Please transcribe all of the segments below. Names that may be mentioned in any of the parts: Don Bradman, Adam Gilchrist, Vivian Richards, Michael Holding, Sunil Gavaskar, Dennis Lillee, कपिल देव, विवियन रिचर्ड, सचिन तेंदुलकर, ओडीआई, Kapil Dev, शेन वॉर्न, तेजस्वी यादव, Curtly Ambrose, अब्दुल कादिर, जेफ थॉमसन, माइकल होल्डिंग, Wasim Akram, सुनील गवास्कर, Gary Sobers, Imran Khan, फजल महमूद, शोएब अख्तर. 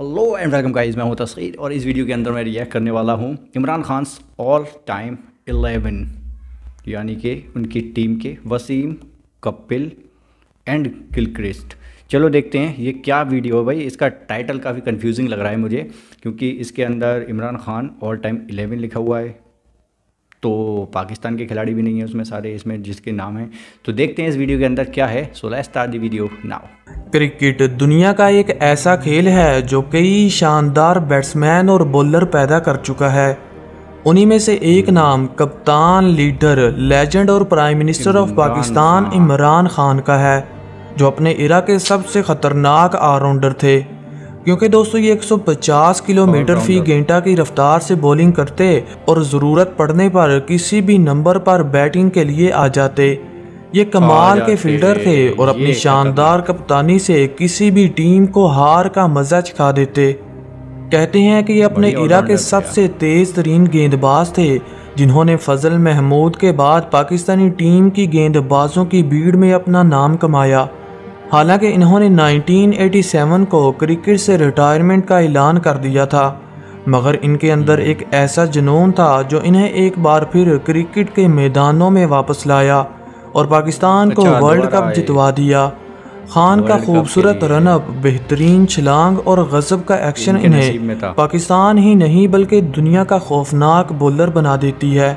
Hello and welcome guys, मैं हूं तस्खीर और इस वीडियो के अंदर मैं रिएक्ट करने वाला हूं इमरान खान ऑल टाइम 11 यानी कि उनकी टीम के वसीम, कपिल एंड गिलक्रिस्ट। चलो देखते हैं ये क्या वीडियो है भाई। इसका टाइटल काफ़ी कंफ्यूजिंग लग रहा है मुझे, क्योंकि इसके अंदर इमरान खान ऑल टाइम 11 लिखा हुआ है, तो पाकिस्तान के खिलाड़ी भी नहीं है उसमें सारे इसमें जिसके नाम हैं। तो देखते हैं इस वीडियो के अंदर क्या है। So let's start the video now. Cricket दुनिया का एक ऐसा खेल है जो कई शानदार बैट्समैन और बॉलर पैदा कर चुका है। उन्हीं में से एक नाम कप्तान, लीडर, लेजेंड और prime minister of Pakistan Imran Khan का है, जो अपने इरा के सबसे खतरनाक ऑलराउंडर थे। क्योंकि दोस्तों ये 150 किलोमीटर फी घंटा की रफ्तार से बॉलिंग करते और ज़रूरत पड़ने पर किसी भी नंबर पर बैटिंग के लिए आ जाते। ये कमाल के फील्डर थे और अपनी शानदार कप्तानी से किसी भी टीम को हार का मजा चखा देते। कहते हैं कि ये अपने इरा के सबसे तेज तरीन गेंदबाज थे, जिन्होंने फजल महमूद के बाद पाकिस्तानी टीम की गेंदबाजों की भीड़ में अपना नाम कमाया। हालांकि इन्होंने 1987 को क्रिकेट से रिटायरमेंट का ऐलान कर दिया था, मगर इनके अंदर एक ऐसा जुनून था जो इन्हें एक बार फिर क्रिकेट के मैदानों में वापस लाया और पाकिस्तान को वर्ल्ड कप जितवा दिया। खान का खूबसूरत रनअप, बेहतरीन छलांग और गजब का एक्शन इन्हें पाकिस्तान ही नहीं बल्कि दुनिया का खौफनाक बॉलर बना देती है।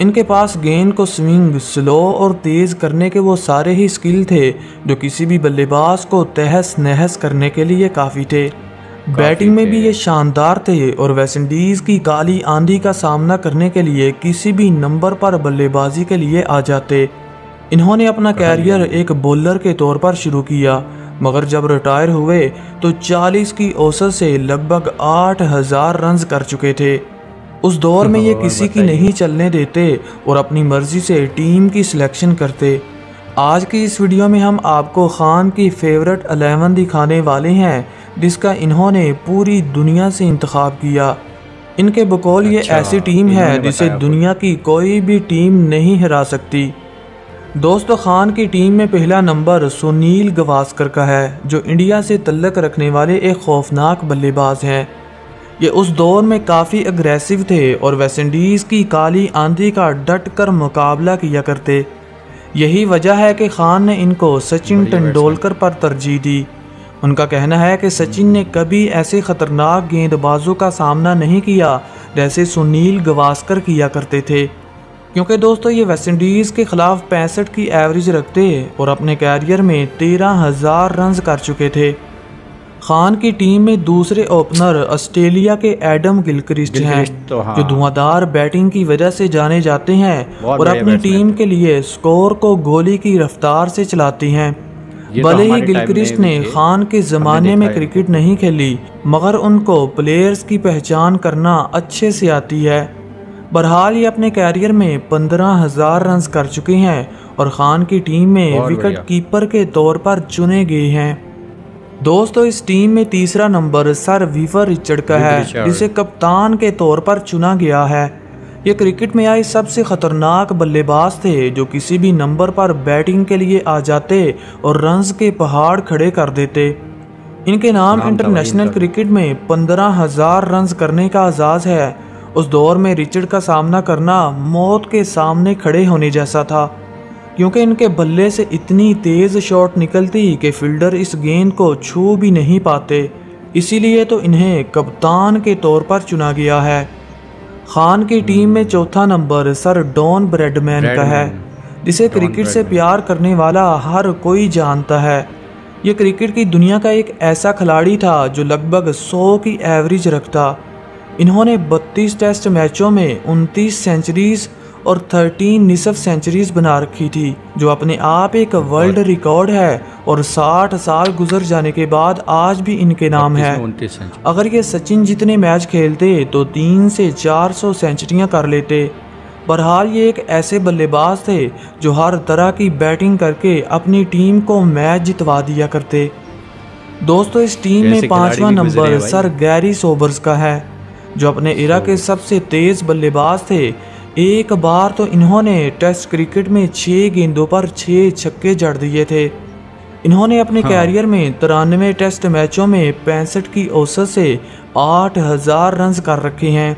इनके पास गेंद को स्विंग, स्लो और तेज़ करने के वो सारे ही स्किल थे जो किसी भी बल्लेबाज को तहस नहस करने के लिए काफ़ी थे। बैटिंग में भी ये शानदार थे और वेस्ट इंडीज़ की काली आंधी का सामना करने के लिए किसी भी नंबर पर बल्लेबाजी के लिए आ जाते। इन्होंने अपना कैरियर एक बॉलर के तौर पर शुरू किया, मगर जब रिटायर हुए तो 40 की औसत से लगभग 8000 रन्स कर चुके थे। उस दौर में ये किसी की नहीं चलने देते और अपनी मर्जी से टीम की सिलेक्शन करते। आज की इस वीडियो में हम आपको खान की फेवरेट 11 दिखाने वाले हैं, जिसका इन्होंने पूरी दुनिया से इंतखाब किया। इनके बकौल ये ऐसी टीम है जिसे दुनिया की कोई भी टीम नहीं हरा सकती। दोस्तों, खान की टीम में पहला नंबर सुनील गवास्कर का है, जो इंडिया से तल्लक रखने वाले एक खौफनाक बल्लेबाज हैं। ये उस दौर में काफ़ी अग्रेसिव थे और वेस्ट इंडीज़ की काली आंधी का डट कर मुकाबला किया करते। यही वजह है कि खान ने इनको सचिन तेंदुलकर पर तरजीह दी। उनका कहना है कि सचिन ने कभी ऐसे ख़तरनाक गेंदबाजों का सामना नहीं किया जैसे सुनील गवास्कर किया करते थे। क्योंकि दोस्तों ये वेस्ट इंडीज़ के ख़िलाफ़ 65 की एवरेज रखते और अपने कैरियर में 13,000 रन्स कर चुके थे। खान की टीम में दूसरे ओपनर ऑस्ट्रेलिया के एडम गिलक्रिस्ट हैं, जो धुआंधार बैटिंग की वजह से जाने जाते हैं और अपनी टीम के लिए स्कोर को गोली की रफ्तार से चलाते हैं। भले ही गिलक्रिस्ट ने खान के ज़माने में क्रिकेट नहीं खेली, मगर उनको प्लेयर्स की पहचान करना अच्छे से आती है। बहरहाल ये अपने कैरियर में 15,000 रन्स कर चुके हैं और खान की टीम में विकेट कीपर के तौर पर चुने गए हैं। दोस्तों, इस टीम में तीसरा नंबर सर विवियन रिचर्ड का है, जिसे कप्तान के तौर पर चुना गया है। ये क्रिकेट में आए सबसे खतरनाक बल्लेबाज थे, जो किसी भी नंबर पर बैटिंग के लिए आ जाते और रन्स के पहाड़ खड़े कर देते। इनके नाम इंटरनेशनल क्रिकेट में 15,000 रन्स करने का एजाज़ है। उस दौर में रिचर्ड का सामना करना मौत के सामने खड़े होने जैसा था, क्योंकि इनके बल्ले से इतनी तेज़ शॉट निकलती कि फील्डर इस गेंद को छू भी नहीं पाते। इसीलिए तो इन्हें कप्तान के तौर पर चुना गया है। खान की टीम में चौथा नंबर सर डॉन ब्रैडमैन का है, जिसे क्रिकेट से प्यार करने वाला हर कोई जानता है। ये क्रिकेट की दुनिया का एक ऐसा खिलाड़ी था जो लगभग 100 की एवरेज रखता। इन्होंने 32 टेस्ट मैचों में 29 सेंचुरीज और 13 निसफ सेंचुरीज बना रखी थी, जो अपने आप एक वर्ल्ड रिकॉर्ड है और 60 साल गुजर जाने के बाद आज भी इनके नाम है। अगर ये सचिन जितने मैच खेलते तो 300 से 400 सेंचुरियां कर लेते। बहरहाल ये एक ऐसे बल्लेबाज थे जो हर तरह की बैटिंग करके अपनी टीम को मैच जितवा दिया करते। दोस्तों, इस टीम में पाँचवा नंबर सर गैरी सोबर्स का है, जो अपने इरा के सबसे तेज़ बल्लेबाज थे। एक बार तो इन्होंने टेस्ट क्रिकेट में 6 गेंदों पर 6 छक्के जड़ दिए थे। इन्होंने अपने कैरियर में 93 टेस्ट मैचों में 65 की औसत से 8000 रन्स कर रखे हैं।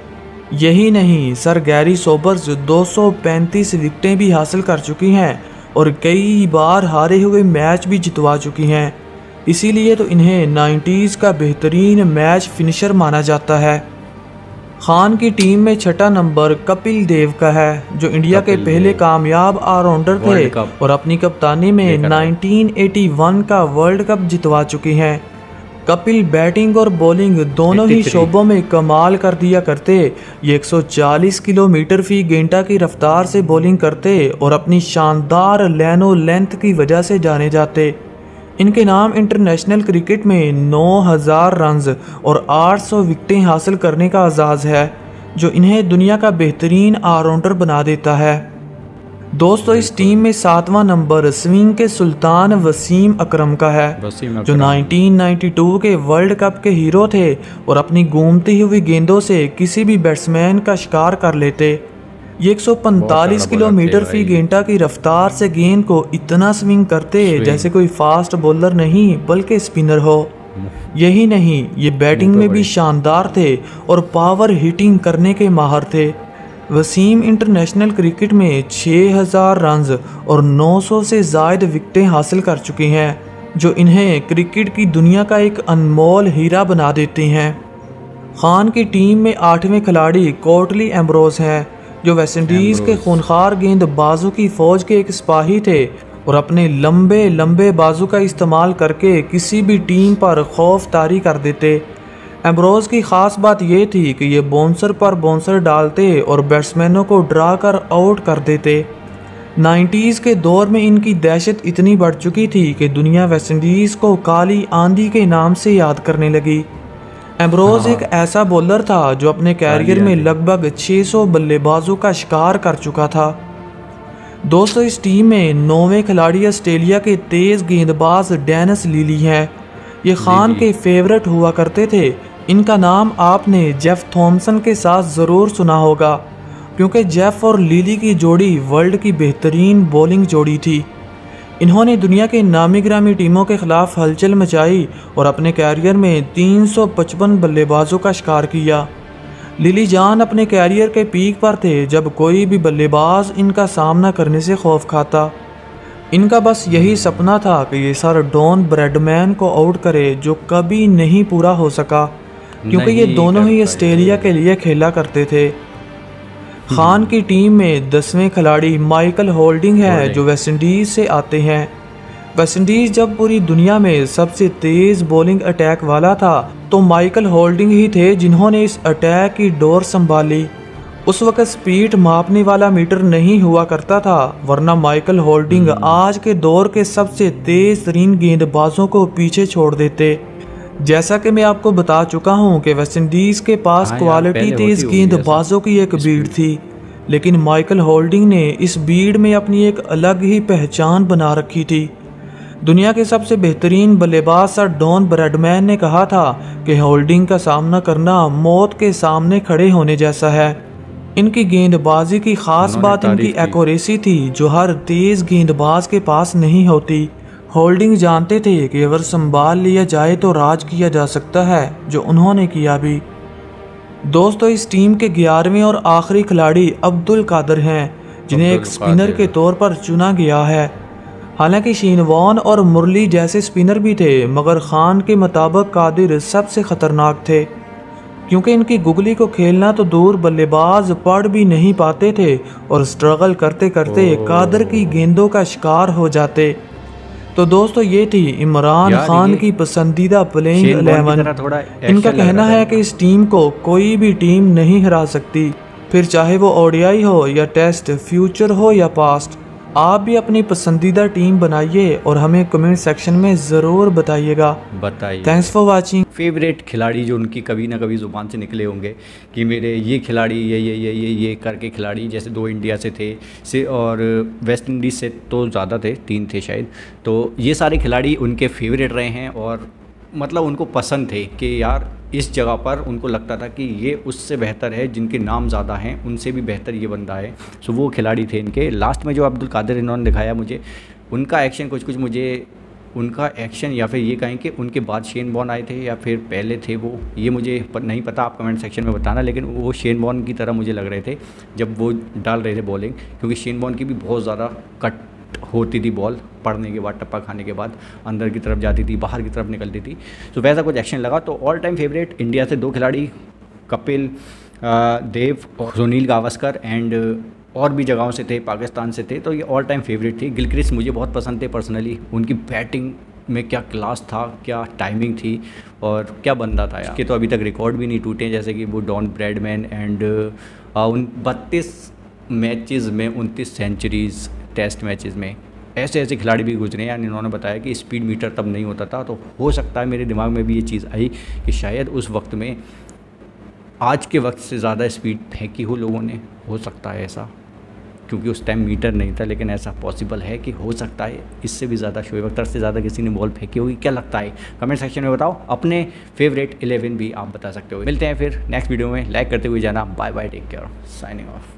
यही नहीं, सर गैरी सोबर्स 235 विकेटें भी हासिल कर चुकी हैं और कई बार हारे हुए मैच भी जितवा चुकी हैं। इसीलिए तो इन्हें 90s का बेहतरीन मैच फिनिशर माना जाता है। खान की टीम में छठा नंबर कपिल देव का है, जो इंडिया के पहले कामयाब ऑलराउंडर थे और अपनी कप्तानी में 1981 का वर्ल्ड कप जितवा चुके हैं। कपिल बैटिंग और बॉलिंग दोनों ही शोबों में कमाल कर दिया करते। ये 140 किलोमीटर फी घंटा की रफ्तार से बॉलिंग करते और अपनी शानदार लैनो लेंथ की वजह से जाने जाते। इनके नाम इंटरनेशनल क्रिकेट में 9000 रन्स और 800 विकेटें हासिल करने का एजाज़ है, जो इन्हें दुनिया का बेहतरीन ऑलराउंडर बना देता है। दोस्तों, इस टीम में 7वां नंबर स्विंग के सुल्तान वसीम अकरम का है, जो 1992 के वर्ल्ड कप के हीरो थे और अपनी घूमती हुई गेंदों से किसी भी बैट्समैन का शिकार कर लेते। ये 145 किलोमीटर फी घंटा की रफ्तार से गेंद को इतना स्विंग करते जैसे कोई फास्ट बॉलर नहीं बल्कि स्पिनर हो। यही नहीं, ये बैटिंग में भी शानदार थे और पावर हिटिंग करने के माहिर थे। वसीम इंटरनेशनल क्रिकेट में 6000 रन्स और 900 से ज़ायद विकेटें हासिल कर चुके हैं, जो इन्हें क्रिकेट की दुनिया का एक अनमोल हीरा बना देते हैं। खान की टीम में 8वें खिलाड़ी कर्टली एम्ब्रोज हैं, जो वेस्टइंडीज़ के खूनखार गेंदबाजों की फ़ौज के एक सिपाही थे और अपने लंबे लंबे बाजू का इस्तेमाल करके किसी भी टीम पर खौफ तारी कर देते। एम्ब्रोज की ख़ास बात यह थी कि ये बाउंसर पर बाउंसर डालते और बैट्समैनों को ड्रा कर आउट कर देते। 90s के दौर में इनकी दहशत इतनी बढ़ चुकी थी कि दुनिया वेस्टइंडीज़ को काली आंधी के नाम से याद करने लगी। एम्ब्रोज एक ऐसा बॉलर था जो अपने कैरियर में लगभग 600 बल्लेबाजों का शिकार कर चुका था। दोस्तों, इस टीम में 9वें खिलाड़ी ऑस्ट्रेलिया के तेज़ गेंदबाज डेनिस लिली हैं। ये खान के फेवरेट हुआ करते थे। इनका नाम आपने जेफ थॉमसन के साथ ज़रूर सुना होगा, क्योंकि जेफ और लिली की जोड़ी वर्ल्ड की बेहतरीन बॉलिंग जोड़ी थी। इन्होंने दुनिया के नामी गिरामी टीमों के खिलाफ हलचल मचाई और अपने कैरियर में 355 बल्लेबाजों का शिकार किया। लिली जान अपने कैरियर के पीक पर थे, जब कोई भी बल्लेबाज इनका सामना करने से खौफ खाता। इनका बस यही सपना था कि ये सर डॉन ब्रैडमैन को आउट करे, जो कभी नहीं पूरा हो सका, क्योंकि ये दोनों ही ऑस्ट्रेलिया के लिए खेला करते थे। खान की टीम में 10वें खिलाड़ी माइकल होल्डिंग है, जो वेस्टइंडीज़ से आते हैं। वेस्टइंडीज़ जब पूरी दुनिया में सबसे तेज़ बॉलिंग अटैक वाला था, तो माइकल होल्डिंग ही थे जिन्होंने इस अटैक की डोर संभाली। उस वक्त स्पीड मापने वाला मीटर नहीं हुआ करता था, वरना माइकल होल्डिंग आज के दौर के सबसे तेज़ तरीन गेंदबाजों को पीछे छोड़ देते। जैसा कि मैं आपको बता चुका हूं कि वेस्टइंडीज़ के पास क्वालिटी तेज़ गेंदबाजों की एक भीड़ थी, लेकिन माइकल होल्डिंग ने इस भीड़ में अपनी एक अलग ही पहचान बना रखी थी। दुनिया के सबसे बेहतरीन बल्लेबाज सर डॉन ब्रैडमैन ने कहा था कि होल्डिंग का सामना करना मौत के सामने खड़े होने जैसा है। इनकी गेंदबाजी की ख़ास बात इनकी एक्यूरेसी थी, जो हर तेज़ गेंदबाज के पास नहीं होती। होल्डिंग जानते थे कि अगर संभाल लिया जाए तो राज किया जा सकता है, जो उन्होंने किया भी। दोस्तों, इस टीम के 11वें और आखिरी खिलाड़ी अब्दुल कादिर हैं, जिन्हें एक स्पिनर के तौर पर चुना गया है। हालांकि शीनवान और मुरली जैसे स्पिनर भी थे, मगर खान के मुताबिक कादिर सबसे ख़तरनाक थे, क्योंकि इनकी गुगली को खेलना तो दूर बल्लेबाज पढ़ भी नहीं पाते थे और स्ट्रगल करते करते कादिर की गेंदों का शिकार हो जाते। तो दोस्तों, ये थी इमरान खान की पसंदीदा प्लेइंग 11। इनका कहना है कि इस टीम को कोई भी टीम नहीं हरा सकती, फिर चाहे वो ओडीआई हो या टेस्ट, फ्यूचर हो या पास्ट। आप भी अपनी पसंदीदा टीम बनाइए और हमें कमेंट सेक्शन में ज़रूर बताइए। Thanks for watching. फेवरेट खिलाड़ी जो उनकी कभी ना कभी ज़ुबान से निकले होंगे कि मेरे ये खिलाड़ी ये ये ये ये ये करके खिलाड़ी, जैसे 2 इंडिया से थे से और वेस्ट इंडीज़ से तो ज़्यादा थे, 3 थे शायद। तो ये सारे खिलाड़ी उनके फेवरेट रहे हैं और मतलब उनको पसंद थे कि यार इस जगह पर उनको लगता था कि ये उससे बेहतर है, जिनके नाम ज़्यादा हैं उनसे भी बेहतर ये बंदा है। सो वो खिलाड़ी थे इनके। लास्ट में जो अब्दुल कादिर इन्होंने दिखाया मुझे, उनका एक्शन कुछ मुझे उनका एक्शन या फिर ये कहें कि उनके बाद शेन वॉर्न आए थे या फिर पहले थे वो, ये मुझे नहीं पता, आप कमेंट सेक्शन में बताना। लेकिन वो शेन वॉर्न की तरह मुझे लग रहे थे जब वो डाल रहे थे बॉलिंग, क्योंकि शेन वॉर्न की भी बहुत ज़्यादा कट होती थी बॉल, पड़ने के बाद टप्पा खाने के बाद अंदर की तरफ जाती थी, बाहर की तरफ निकलती थी। तो वैसा कुछ एक्शन लगा। तो ऑल टाइम फेवरेट इंडिया से दो खिलाड़ी, कपिल देव और सुनील गावस्कर, एंड और भी जगहों से थे, पाकिस्तान से थे, तो ये ऑल टाइम फेवरेट थी। गिलक्रिस्ट मुझे बहुत पसंद थे पर्सनली, उनकी बैटिंग में क्या क्लास था, क्या टाइमिंग थी और क्या बंदा था यार, कि तो अभी तक रिकॉर्ड भी नहीं टूटे जैसे कि वो डॉन ब्रैडमैन, एंड उन 32 मैचेस में 29 सेंचुरीज़ टेस्ट मैचेस में, ऐसे ऐसे खिलाड़ी भी गुजरे हैं। इन्होंने बताया कि स्पीड मीटर तब नहीं होता था, तो हो सकता है मेरे दिमाग में भी ये चीज़ आई कि शायद उस वक्त में आज के वक्त से ज़्यादा स्पीड फेंकी हो लोगों ने, हो सकता है ऐसा, क्योंकि उस टाइम मीटर नहीं था। लेकिन ऐसा पॉसिबल है कि हो सकता है इससे भी ज़्यादा, शोएब अख्तर से ज़्यादा किसी ने बॉल फेंकी होगी। क्या लगता है, कमेंट सेक्शन में बताओ। अपने फेवरेट 11 भी आप बता सकते हो। मिलते हैं फिर नेक्स्ट वीडियो में, लाइक करते हुए जाना। Bye bye, take care, signing of.